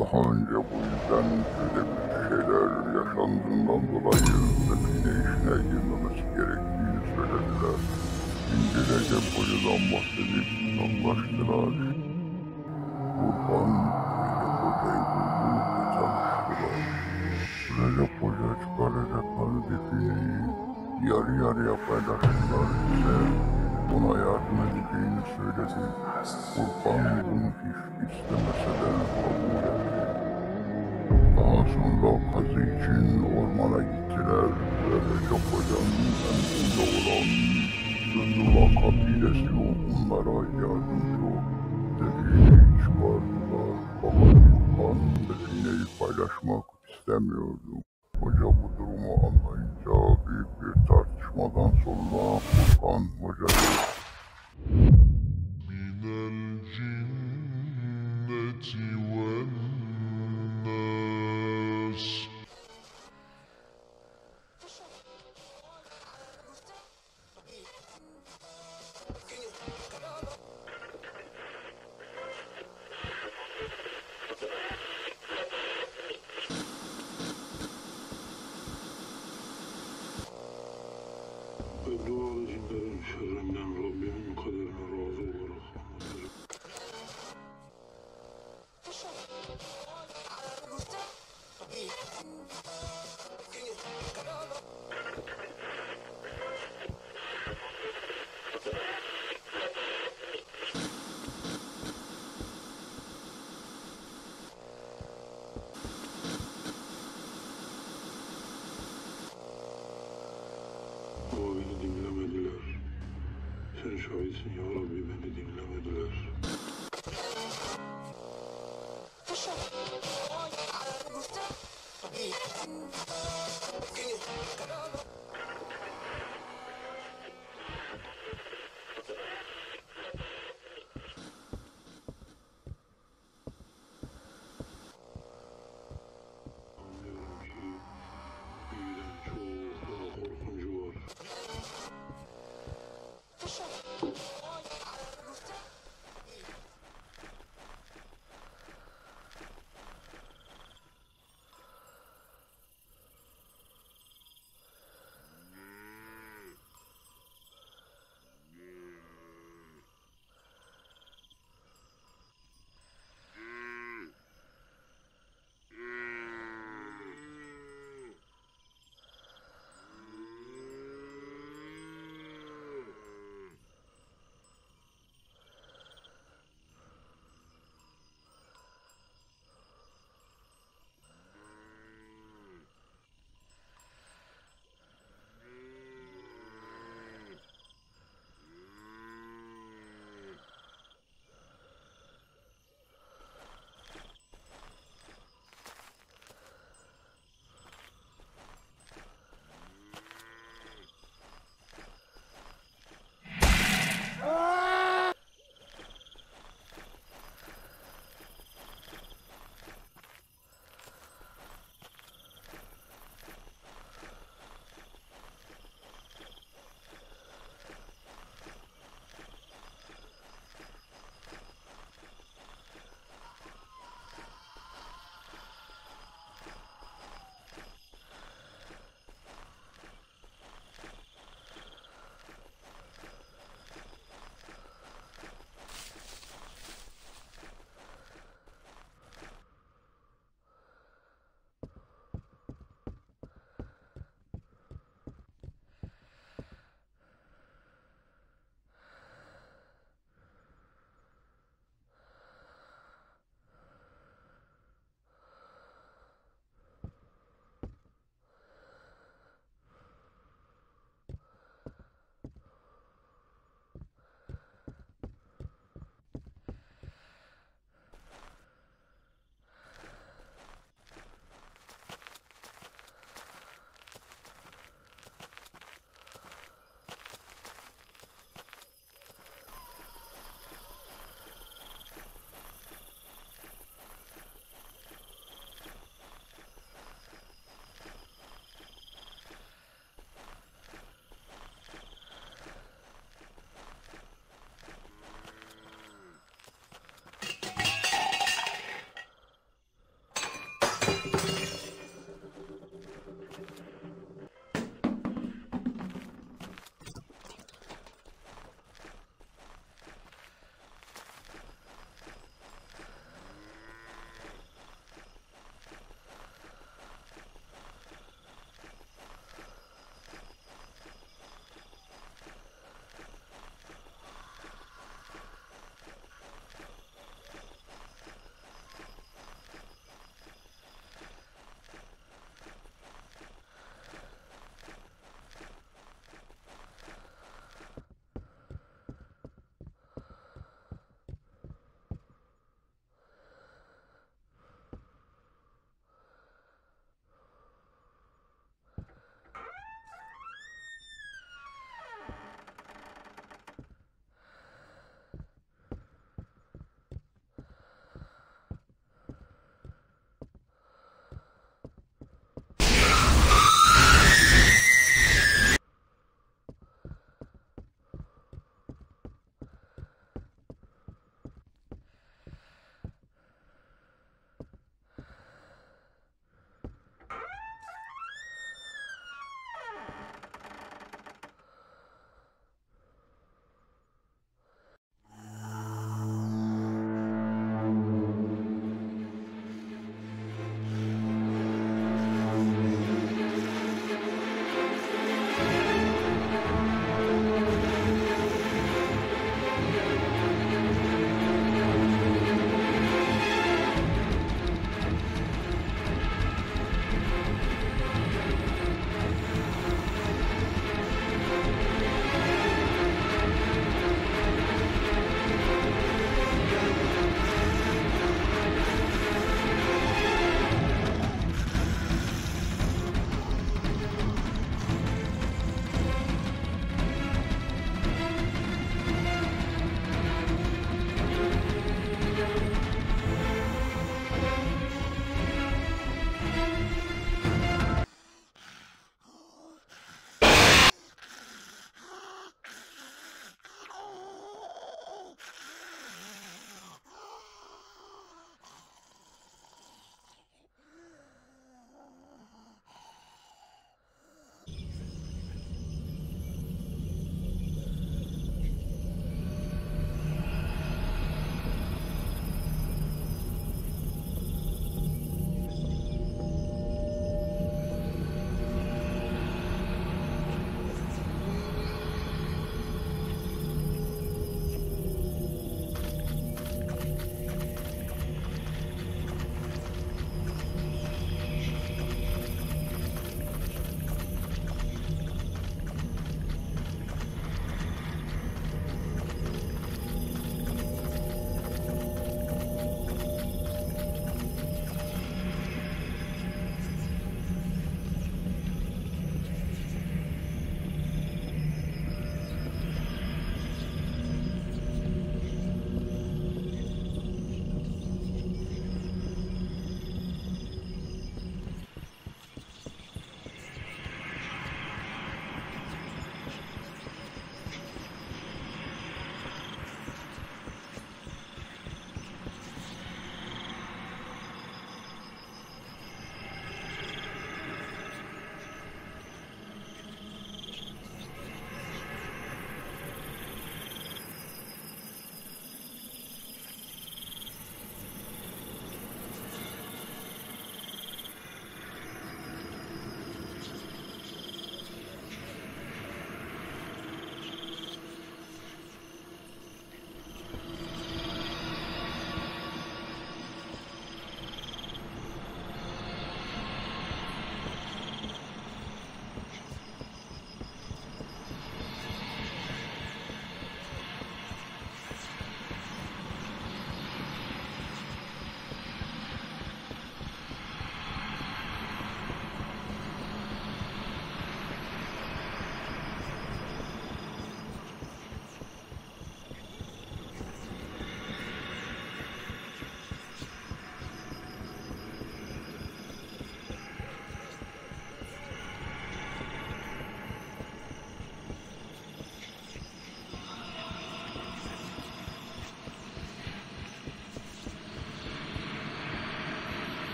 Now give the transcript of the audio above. Daha önce bu yüzden böyle bir şeyler yaşandığından dolayı define işine girmemesi gerektiğini söylediler. İncelece boyundan bahsedip anlaştılar. Kurban Recep Hoca'yı buldu ve çalıştılar. Recep Hoca çıkaracakları defineyi yarı yarıya paylaştılar ise buna yardım edeceğini söyledi. Kurban bunu hiç istemese de kabul etti. Daha sonra kazı için ormana gittiler ve Recep Hoca'nın emrinde olan Zündüla kabilesi onlara yardımcı oldu. Defineyi çıkardılar. Fakat Kurban defineyi paylaşmak istemiyordu. Hoca bu durumu anlayınca büyük bir tartışmadan sonra Kurban Hoca'yı Minel cinneti vel nas Beddualı cinlerin şerrinden Rabbimin kaderine razı olarak anlatırım. Ama beni dinlemediler. Sen şahitsin ya Rabbi, beni dinlemediler.